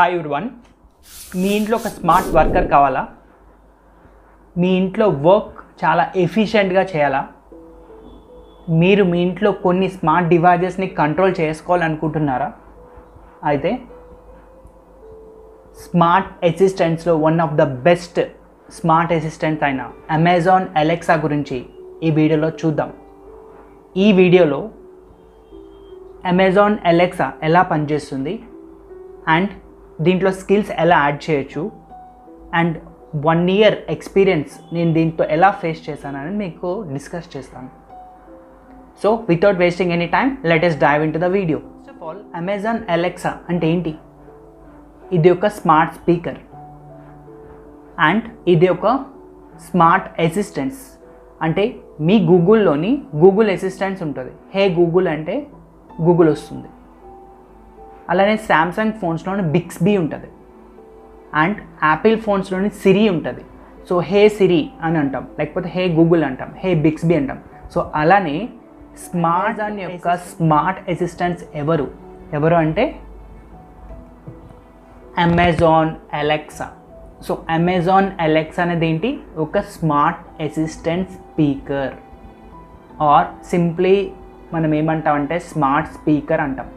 Hi everyone, మీ ఇంట్లో ఒక smart worker కావాలా? మీ ఇంట్లో వర్క్ చాలా ఎఫిషియెంట్గా చేయాలా? మీరు మీ ఇంట్లో కొన్ని స్మార్ట్ డివైజెస్ని కంట్రోల్ చేసుకోవాలనుకుంటున్నారా? అయితే స్మార్ట్ అసిస్టెంట్స్లో one of the best smart assistant అయిన అమెజాన్ అలెక్సా గురించి ఈ వీడియోలో చూద్దాం. ఈ వీడియోలో అమెజాన్ అలెక్సా ఎలా పనిచేస్తుంది అండ్ దీంట్లో స్కిల్స్ ఎలా యాడ్ చేయొచ్చు అండ్ 1 year ఎక్స్పీరియన్స్ నేను దీంతో ఎలా ఫేస్ చేశానని మీకు డిస్కస్ చేస్తాను. So without wasting any time let us dive into the video. First of all, Amazon Alexa అంటే ఏంటి? ఇది ఒక స్మార్ట్ స్పీకర్ అండ్ ఇది ఒక స్మార్ట్ అసిస్టెంట్స్. అంటే మీ గూగుల్లోని గూగుల్ అసిస్టెంట్స్ ఉంటుంది. హే గూగుల్ అంటే గూగుల్ వస్తుంది. అలానే శాంసంగ్ ఫోన్స్లోని బిక్స్బీ ఉంటుంది అండ్ యాపిల్ ఫోన్స్లోని సిరి ఉంటుంది. సో హే సిరి అని అంటాం, లేకపోతే హే గూగుల్ అంటాం, హే బిక్స్బీ అంటాం. సో అలానే అమెజాన్ యొక్క స్మార్ట్ అసిస్టెంట్స్ ఎవరు ఎవరు అంటే Amazon Alexa. So Amazon Alexa అనేది ఏంటి? ఒక smart assistant speaker, or simply మనం ఏమంటామంటే స్మార్ట్ స్పీకర్ అంటాం.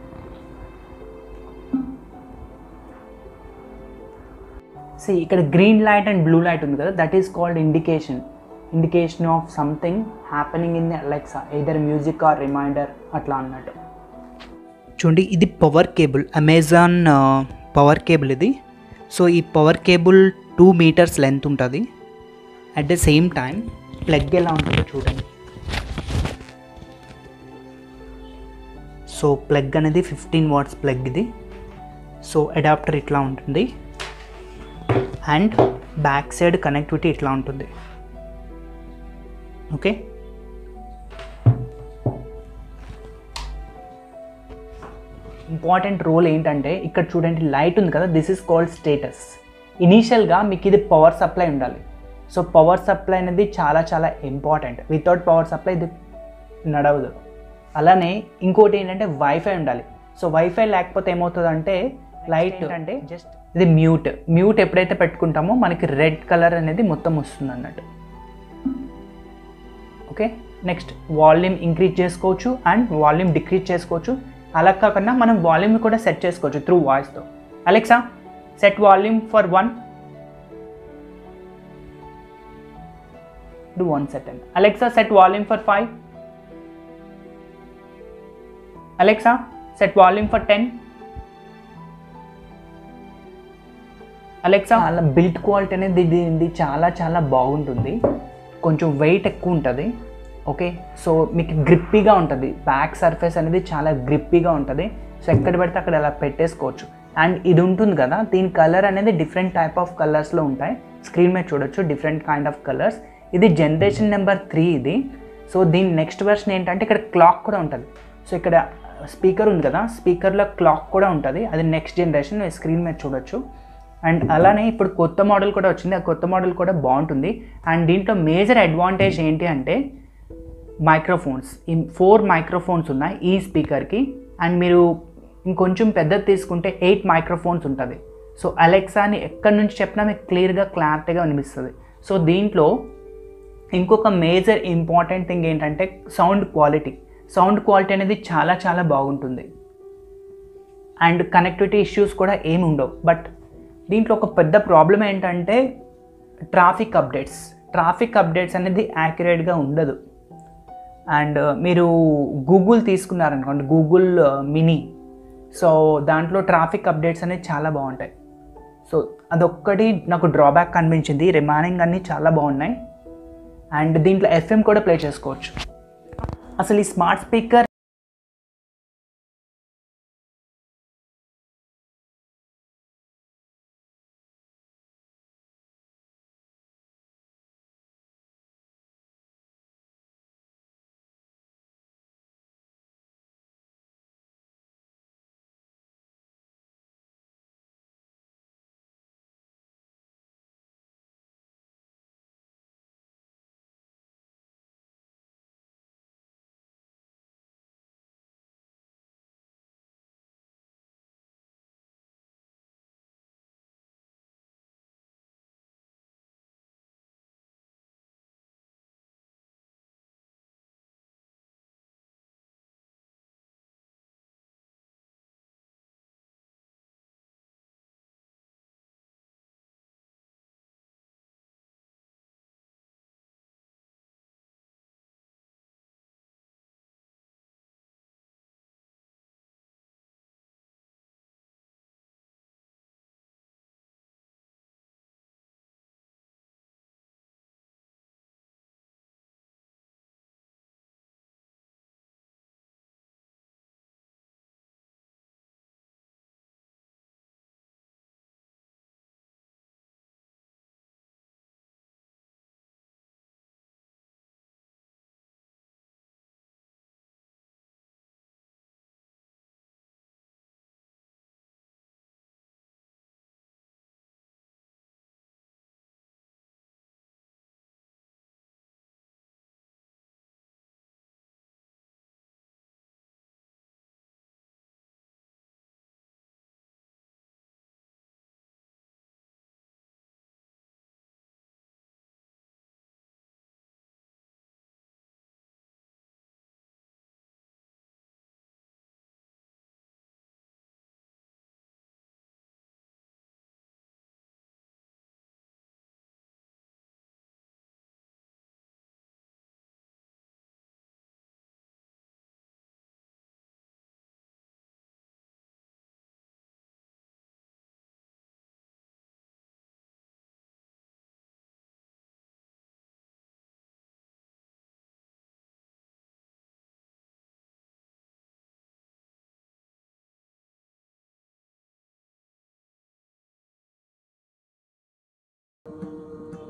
See, ఇక్కడ green light and blue light ఉంది కదా, that is called indication of something happening in the Alexa, either music or reminder అట్లా అన్నట్టు. చూడండి, ఇది power cable, Amazon power cable ఇది. సో ఈ పవర్ కేబుల్ 2 meters లెంత్ ఉంటుంది. At the same time plug ఎలా ఉంటుందో చూడండి. సో ప్లగ్ అనేది 15 watts ప్లగ్ ఇది. సో అడాప్టర్ ఇట్లా ఉంటుంది అండ్ బ్యాక్ సైడ్ కనెక్టివిటీ ఇట్లా ఉంటుంది. ఓకే, ఇంపార్టెంట్ రోల్ ఏంటంటే ఇక్కడ చూడండి లైట్ ఉంది కదా, దిస్ ఈస్ కాల్డ్ స్టేటస్. ఇనీషియల్గా మీకు ఇది పవర్ సప్లై ఉండాలి. సో పవర్ సప్లై అనేది చాలా చాలా ఇంపార్టెంట్. వితౌట్ పవర్ సప్లై ఇది నడవదు. అలానే ఇంకోటి ఏంటంటే వైఫై ఉండాలి. సో వైఫై లేకపోతే ఏమవుతుందంటే లైట్ అంటే జస్ట్ ఇది మ్యూట్ ఎప్పుడైతే పెట్టుకుంటామో మనకి రెడ్ కలర్ అనేది మొత్తం వస్తుంది అన్నట్టు. ఓకే, నెక్స్ట్ వాల్యూమ్ ఇంక్రీజ్ చేసుకోవచ్చు అండ్ వాల్యూమ్ డిక్రీజ్ చేసుకోవచ్చు. అలా కాకుండా మనం వాల్యూమ్ కూడా సెట్ చేసుకోవచ్చు త్రూ వాయిస్తో. Alexa, set volume for 1 second. Alexa, set volume for 5. Alexa, set volume for 10. Alexa, అలా బిల్ట్ క్వాలిటీ అనేది ఇది చాలా చాలా బాగుంటుంది. కొంచెం వెయిట్ ఎక్కువ ఉంటుంది. ఓకే, సో మీకు గ్రిప్పీగా ఉంటుంది. బ్యాక్ సర్ఫేస్ అనేది చాలా గ్రిప్పీగా ఉంటుంది. సో ఎక్కడ పెడితే అక్కడ అలా పెట్టేసుకోవచ్చు. అండ్ ఇది ఉంటుంది కదా, దీని కలర్ అనేది డిఫరెంట్ టైప్ ఆఫ్ కలర్స్లో ఉంటాయి. స్క్రీన్ మీద చూడొచ్చు డిఫరెంట్ కైండ్ ఆఫ్ కలర్స్. ఇది generation number 3 ఇది. సో దీని నెక్స్ట్ వెర్షన్ ఏంటంటే ఇక్కడ క్లాక్ కూడా ఉంటుంది. సో ఇక్కడ స్పీకర్ ఉంది కదా, స్పీకర్లో క్లాక్ కూడా ఉంటుంది. అది నెక్స్ట్ జనరేషన్, స్క్రీన్ మీద చూడొచ్చు. అండ్ అలానే ఇప్పుడు కొత్త మోడల్ కూడా వచ్చింది. ఆ కొత్త మోడల్ కూడా బాగుంటుంది. అండ్ దీంట్లో మేజర్ అడ్వాంటేజ్ ఏంటి అంటే మైక్రోఫోన్స్. ఈ 4 microphones ఉన్నాయి ఈ స్పీకర్కి. అండ్ మీరు ఇంకొంచెం పెద్దది తీసుకుంటే 8 microphones ఉంటుంది. సో అలెక్సాని ఎక్కడి నుంచి చెప్పినా మీకు క్లియర్గా క్లారిటీగా అనిపిస్తుంది. సో దీంట్లో ఇంకొక మేజర్ ఇంపార్టెంట్ థింగ్ ఏంటంటే సౌండ్ క్వాలిటీ అనేది చాలా చాలా బాగుంటుంది. అండ్ కనెక్టివిటీ ఇష్యూస్ కూడా ఏమి ఉండవు. బట్ దీంట్లో ఒక పెద్ద ప్రాబ్లం ఏంటంటే ట్రాఫిక్ అప్డేట్స్ అనేది యాక్యురేట్గా ఉండదు. అండ్ మీరు గూగుల్ తీసుకున్నారనుకోండి, గూగుల్ మినీ, సో దాంట్లో ట్రాఫిక్ అప్డేట్స్ అనేవి చాలా బాగుంటాయి. సో అదొక్కటి నాకు డ్రాబ్యాక్ అనిపించింది. రిమైనింగ్ అన్నీ చాలా బాగున్నాయి. అండ్ దీంట్లో FM కూడా ప్లే చేసుకోవచ్చు. అసలు ఈ smart speaker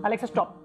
Alexa, stop.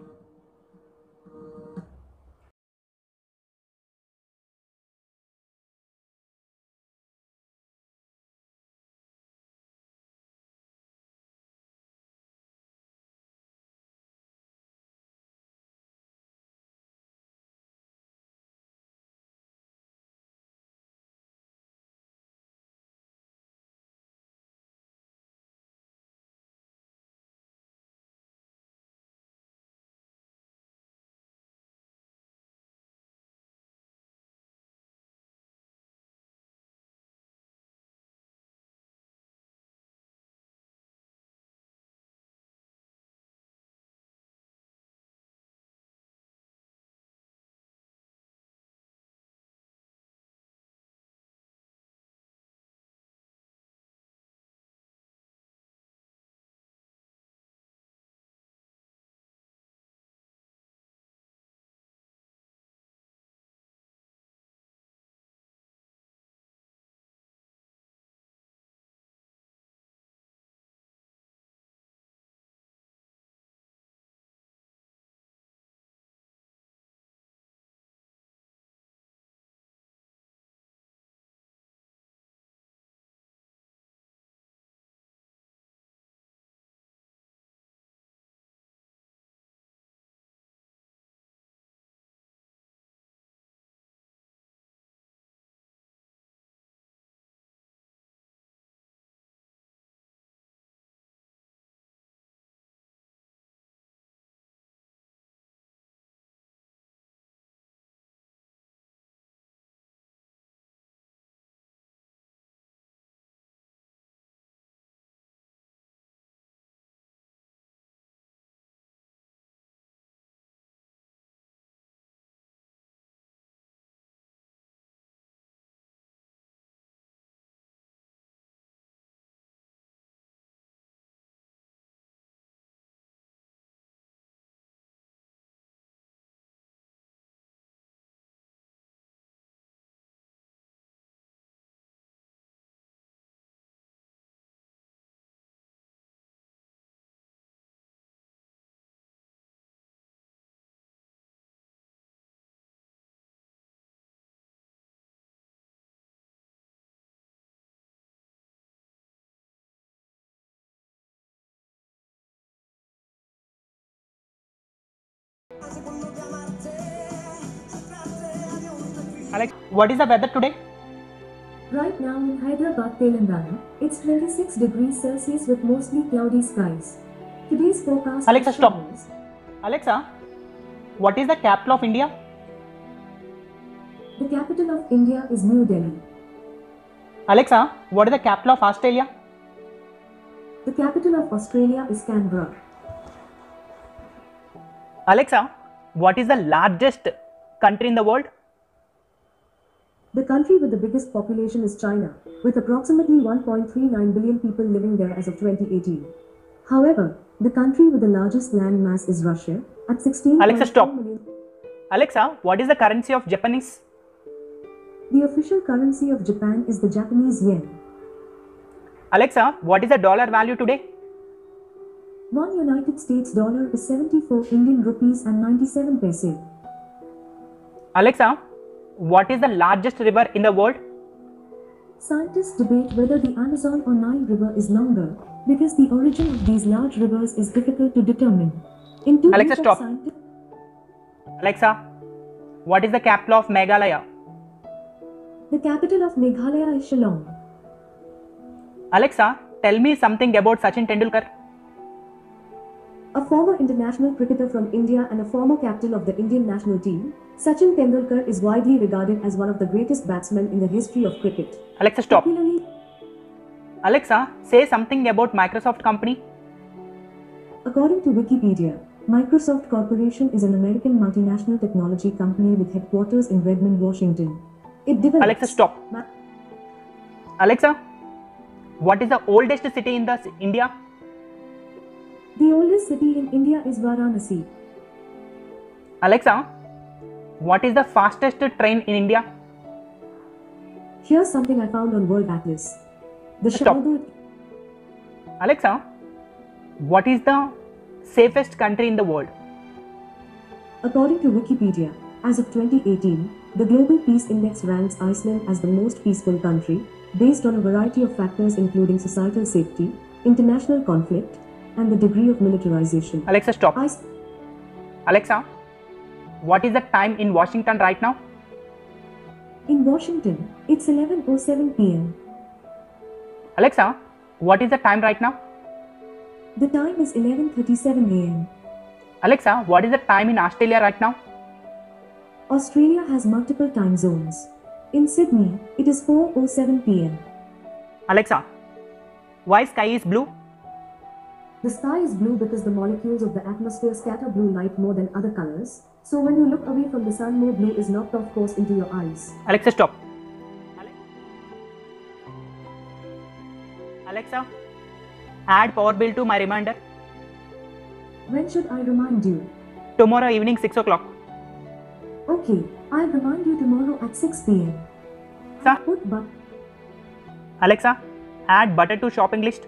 Alex, what is the weather today? Right now in Hyderabad, Telangana, it's 26 degrees Celsius with mostly cloudy skies. Today's forecast. Alexa, stop. Alexa, what is the capital of India? The capital of India is New Delhi. Alexa, what is the capital of Australia? The capital of Australia is Canberra. Alexa, what is the largest country in the world? The country with the biggest population is China, with approximately 1.39 billion people living there as of 2018. However, the country with the largest land mass is Russia, at 16. Alexa, stop. Alexa, what is the currency of Japan? The official currency of Japan is the Japanese yen. Alexa, what is the dollar value today? One United States dollar is 74 Indian rupees and 97 paise. Alexa, what is the largest river in the world? Scientists debate whether the Amazon or Nile River is longer because the origin of these large rivers is difficult to determine. Alexa, stop. Alexa, what is the capital of Meghalaya? The capital of Meghalaya is Shillong. Alexa, tell me something about Sachin Tendulkar. A former international cricketer from India and a former captain of the Indian national team, Sachin Tendulkar is widely regarded as one of the greatest batsmen in the history of cricket. Alexa, stop. Alexa, say something about Microsoft company. According to Wikipedia, Microsoft Corporation is an American multinational technology company with headquarters in Redmond, Washington. It develops. Alexa, stop. Alexa, what is the oldest city in India? The oldest city in India is Varanasi. Alexa, what is the fastest train in India? Here's something I found on World Atlas. Alexa, what is the safest country in the world? According to Wikipedia, as of 2018, the Global Peace Index ranks Iceland as the most peaceful country, based on a variety of factors including societal safety, international conflict, and the degree of militarization. Alexa, stop. Alexa, what is the time in Washington right now? In Washington, it's 11:07 p.m. Alexa, what is the time right now? The time is 11:37 a.m. Alexa, what is the time in Australia right now? Australia has multiple time zones. In Sydney, it is 4:07 p.m. Alexa, why sky is blue? The sky is blue because the molecules of the atmosphere scatter blue light more than other colors. So when you look away from the sun, more blue is knocked off course into your eyes. Alexa, stop. Alexa, add power bill to my reminder. When should I remind you? Tomorrow evening 6 o'clock. Okay, I'll remind you tomorrow at 6 p.m. Alexa, add butter to shopping list.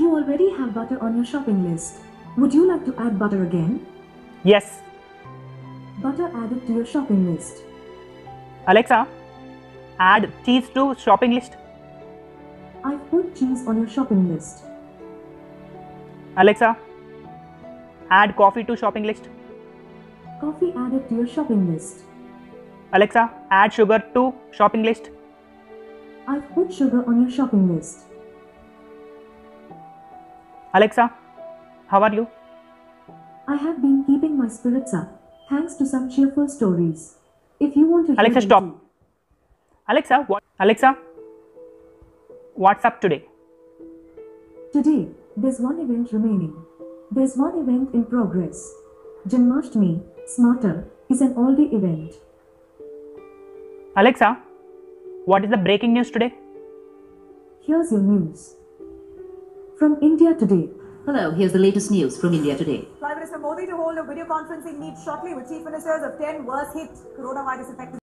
You already have butter on your shopping list. Would you like to add butter again? Yes. Butter added to your shopping list. Alexa, add cheese to shopping list. I've put cheese on your shopping list. Alexa, add coffee to shopping list. Coffee added to your shopping list. Alexa, add sugar to shopping list. I've put sugar on your shopping list. Alexa, how are you? I have been keeping my spirits up, thanks to some cheerful stories. If you want to Alexa, stop. Alexa, what's up today? Today, there's one event remaining. There's one event in progress. Janmashtami, Smarter, is an all-day event. Alexa, what is the breaking news today? Here's your news. From India Today. Hello, here's the latest news from India Today. Prime Minister Modi to hold a video conferencing meet shortly with Chief Ministers of 10 worst-hit coronavirus affected.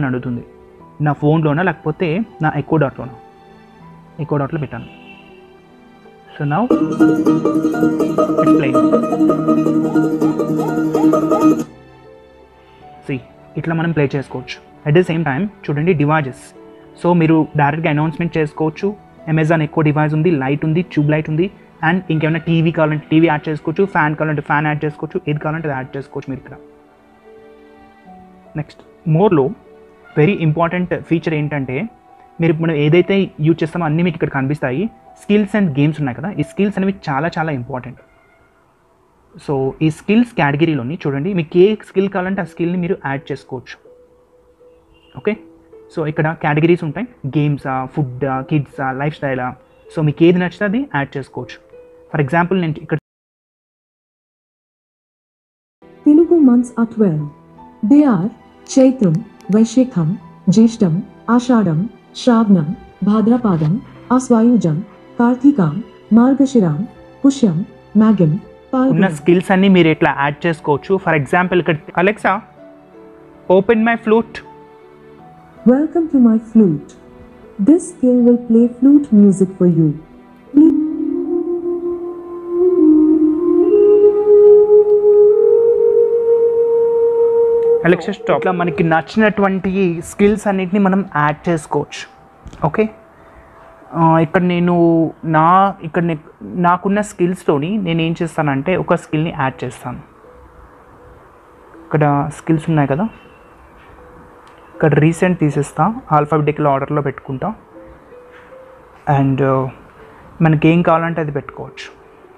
అని అడుగుతుంది. నా ఫోన్లోనా లేకపోతే నా echo డాట్లో పెట్టాను. So now play. C ఇట్లా మనం play చేసుకోవచ్చు. అట్ ద సేమ్ టైం చూడండి డివైజెస్. సో మీరు డైరెక్ట్గా అనౌన్స్మెంట్ చేసుకోవచ్చు. అమెజాన్ ఎక్కువ డివైస్ ఉంది, లైట్ ఉంది, ట్యూబ్ లైట్ ఉంది, అండ్ ఇంకేమైనా టీవీ కావాలంటే టీవీ యాడ్ చేసుకోవచ్చు, ఫ్యాన్ కావాలంటే ఫ్యాన్ యాడ్ చేసుకోవచ్చు, ఏది కావాలంటే అది యాడ్ చేసుకోవచ్చు మీరు ఇక్కడ. నెక్స్ట్ మోర్లో వెరీ ఇంపార్టెంట్ ఫీచర్ ఏంటంటే మీరు మనం ఏదైతే యూజ్ చేస్తామో అన్నీ మీకు ఇక్కడ కనిపిస్తాయి. స్కిల్స్ అండ్ గేమ్స్ ఉన్నాయి కదా, ఈ స్కిల్స్ అనేవి చాలా చాలా ఇంపార్టెంట్. సో ఈ స్కిల్స్ కేటగిరీలోని చూడండి మీకు ఏ స్కిల్ కావాలంటే ఆ స్కిల్ని మీరు యాడ్ చేసుకోవచ్చు. ఓకే, సో ఇక్కడ కేటగిరీస్ ఉంటాయి, గేమ్సా, ఫుడ్డా, కిడ్సా, లైఫ్ స్టైలా, సో మీకు ఏది నచ్చితే అది యాడ్ చేసుకోవచ్చు. ఫర్ ఎగ్జాంపుల్ నేను ఇక్కడ Telugu months are 12. They are చైత్రం, Vaisakham, Jyeshtham, Ashadham, Shravanam, Bhadrapadam, ఆస్వాయుజం, కార్తీకం, మార్గశిరం, పుష్యం, మాఘం. ఉన్న స్కిల్స్ అన్ని మీరు ఇట్లా యాడ్ చేసుకోవచ్చు. ఫర్ ఎగ్జాంపుల్ ఇక్కడ Alexa open my flute. Welcome to my flute. This skill will play flute music for you. Alexa stop. ఇట్లా మనకి నచ్చినటువంటి స్కిల్స్ అన్నిటిని మనం యాడ్ చేసుకోవచ్చు. ఓకే, ఇక్కడ నేను నాకున్న స్కిల్స్తోని నేను ఏం చేస్తానంటే ఒక స్కిల్ని యాడ్ చేస్తాను. ఇక్కడ స్కిల్స్ ఉన్నాయి కదా, ఇక్కడ రీసెంట్ తీసేస్తా, ఆల్ఫాబెటికల్ ఆర్డర్లో పెట్టుకుంటా, అండ్ మనకేం కావాలంటే అది పెట్టుకోవచ్చు.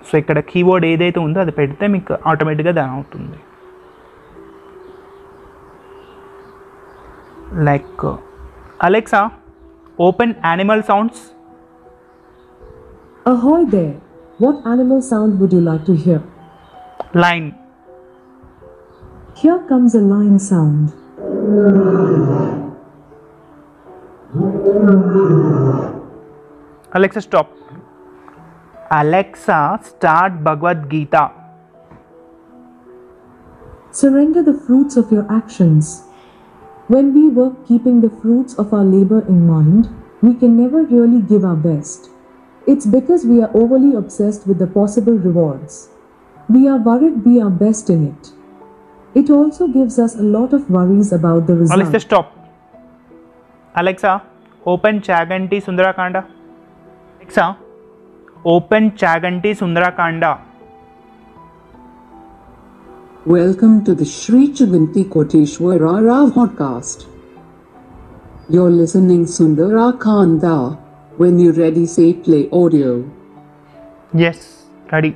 సో ఇక్కడ కీబోర్డ్ ఏదైతే ఉందో అది పెడితే మీకు ఆటోమేటిక్గా దాని అవుతుంది. Like Alexa open animal sounds. Ahoy there. What animal sound would you like to hear? Lion. Here comes a lion sound. Alexa, stop. Alexa, start Bhagavad Gita. Surrender the fruits of your actions. When we work keeping the fruits of our labor in mind, we can never really give our best. It's because we are overly obsessed with the possible rewards. We are worried we are best in it. It also gives us a lot of worries about the result. Alexa, stop. Alexa, open Chaganti Sundara Kanda. Alexa, open Chaganti Sundara Kanda. Welcome to the Sri Chaitanya Kirti Swara Ravi podcast. You're listening Sundara Kanda. When you're ready, say play audio. Yes, ready.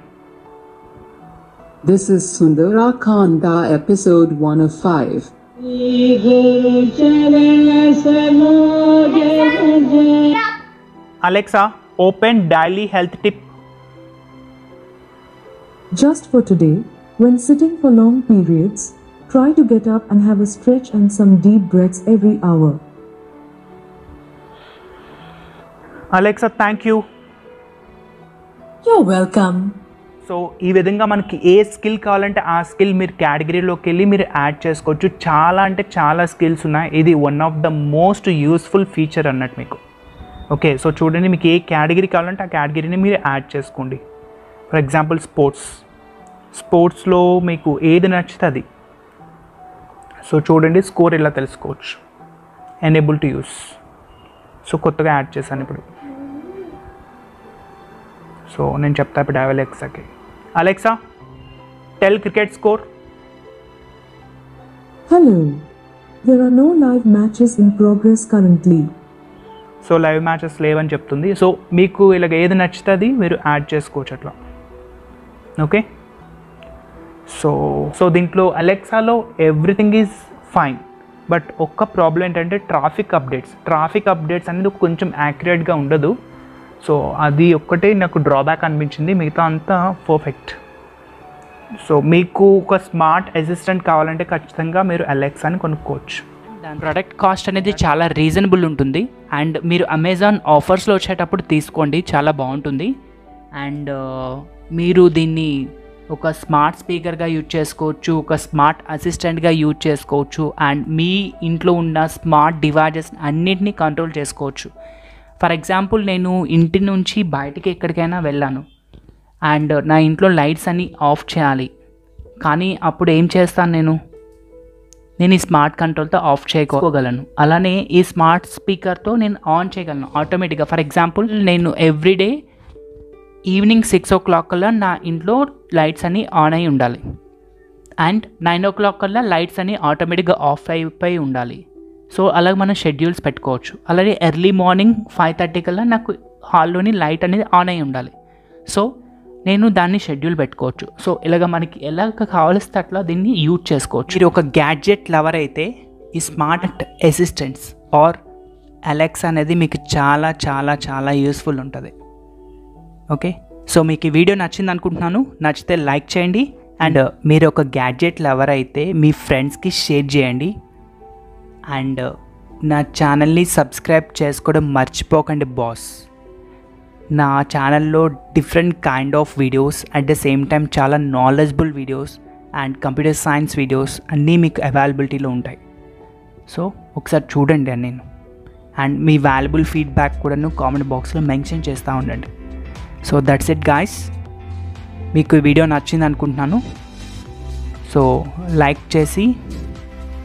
This is Sundara Kanda episode 105. Alexa, open daily health tip. Just for today, when sitting for long periods, try to get up and have a stretch and some deep breaths every hour. Alexa thank you. You're welcome. So ఈ విధంగా మనకి ఏ skill కావాలంటే ఆ skill మీరు కేటగిరీలోకి వెళ్ళి మీరు add చేసుకోవచ్చు. చాలా అంటే చాలా స్కిల్స్ ఉన్నాయి. ఇది one of the most useful feature అన్నట్టు మీకు. ఓకే, సో చూడండి మీకు ఏ కేటగిరీ కావాలంటే ఆ కేటగిరీని మీరు యాడ్ చేసుకోండి. ఫర్ ఎగ్జాంపుల్ స్పోర్ట్స్లో మీకు ఏది నచ్చితే అది. సో చూడండి స్కోర్ ఎలా తెలుసుకోవచ్చు. Enable to use. సో కొత్తగా యాడ్ చేశాను ఇప్పుడు. సో నేను చెప్తా ఇప్పుడు అలెక్సాకి, Alexa tell cricket score. Hello, there are no live matches in progress currently. So live matches లేవని చెప్తుంది. సో మీకు ఇలాగ ఏది నచ్చుతుంది మీరు యాడ్ చేసుకోవచ్చు అట్లా. ఓకే, సో దీంట్లో అలెక్సాలో ఎవ్రీథింగ్ ఈజ్ ఫైన్. బట్ ఒక్క ప్రాబ్లం ఏంటంటే ట్రాఫిక్ అప్డేట్స్ అనేది కొంచెం యాక్యురేట్గా ఉండదు. సో అది ఒక్కటే నాకు డ్రాబ్యాక్ అనిపించింది, మిగతా అంతా పర్ఫెక్ట్. సో మీకు ఒక స్మార్ట్ అసిస్టెంట్ కావాలంటే ఖచ్చితంగా మీరు అలెక్సాని కొనుక్కోవచ్చు. దాని ప్రోడక్ట్ కాస్ట్ అనేది చాలా రీజనబుల్ ఉంటుంది. అండ్ మీరు అమెజాన్ ఆఫర్స్లో వచ్చేటప్పుడు తీసుకోండి, చాలా బాగుంటుంది. అండ్ మీరు దీన్ని ఒక స్మార్ట్ స్పీకర్గా యూజ్ చేసుకోవచ్చు, ఒక స్మార్ట్ అసిస్టెంట్గా యూజ్ చేసుకోవచ్చు, అండ్ మీ ఇంట్లో ఉన్న స్మార్ట్ డివైజెస్ అన్నిటినీ కంట్రోల్ చేసుకోవచ్చు. ఫర్ ఎగ్జాంపుల్ నేను ఇంటి నుంచి బయటికి ఎక్కడికైనా వెళ్ళాను అండ్ నా ఇంట్లో లైట్స్ అన్నీ ఆఫ్ చేయాలి, కానీ అప్పుడు ఏం చేస్తాను, నేను నేను ఈ స్మార్ట్ కంట్రోల్తో ఆఫ్ చేసుకోగలను. అలానే ఈ స్మార్ట్ స్పీకర్తో నేను ఆన్ చేయగలను ఆటోమేటిక్గా. ఫర్ ఎగ్జాంపుల్, నేను ఎవ్రీడే ఈవినింగ్ 6 o'clock కల్లా నా ఇంట్లో లైట్స్ అన్నీ ఆన్ అయి ఉండాలి అండ్ 9 o'clock కల్లా లైట్స్ అన్నీ ఆటోమేటిక్గా ఆఫ్ అయిపోయి ఉండాలి. సో అలాగే మనం షెడ్యూల్స్ పెట్టుకోవచ్చు. అలాగే ఎర్లీ మార్నింగ్ 5:30 కల్లా నాకు హాల్లోని లైట్ అనేది ఆన్ అయి ఉండాలి. సో నేను దాన్ని షెడ్యూల్ పెట్టుకోవచ్చు. సో ఇలాగ మనకి ఎలా కావాల్సిన అట్లా దీన్ని యూజ్ చేసుకోవచ్చు. మీరు ఒక గ్యాడ్జెట్ లవర్ అయితే ఈ స్మార్ట్ అసిస్టెంట్స్ ఆర్ అలెక్సా అనేది మీకు చాలా చాలా చాలా యూస్ఫుల్ ఉంటుంది. ఓకే, సో మీకు ఈ వీడియో నచ్చింది అనుకుంటున్నాను. నచ్చితే లైక్ చేయండి అండ్ మీరు ఒక గ్యాడ్జెట్ లవర్ అయితే మీ ఫ్రెండ్స్కి షేర్ చేయండి అండ్ నా ఛానల్ని సబ్స్క్రైబ్ చేసుకోవడం మర్చిపోకండి బాస్. నా ఛానల్లో different kind of videos at the same time చాలా knowledgeable videos and computer science videos అన్నీ మీకు అవైలబిలిటీలో ఉంటాయి. సో ఒకసారి చూడండి అని నేను అండ్ మీ వాల్యుబుల్ ఫీడ్బ్యాక్ కూడాను కామెంట్ బాక్స్లో మెన్షన్ చేస్తూ ఉండండి. సో దట్స్ ఇట్ గాయస్, మీకు ఈ వీడియో నచ్చింది అనుకుంటున్నాను. సో లైక్ చేసి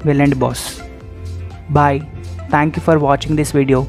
వెళ్ళండి boss. Bye, thank you for watching this video.